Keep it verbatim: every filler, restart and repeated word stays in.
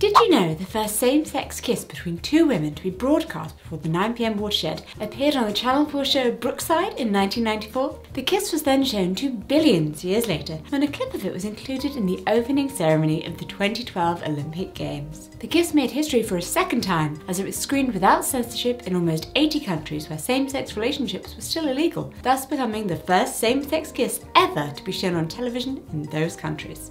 Did you know the first same-sex kiss between two women to be broadcast before the nine p m watershed appeared on the Channel four show Brookside in nineteen ninety-four? The kiss was then shown to billions years later, and a clip of it was included in the opening ceremony of the twenty twelve Olympic Games. The kiss made history for a second time, as it was screened without censorship in almost eighty countries where same-sex relationships were still illegal, thus becoming the first same-sex kiss ever to be shown on television in those countries.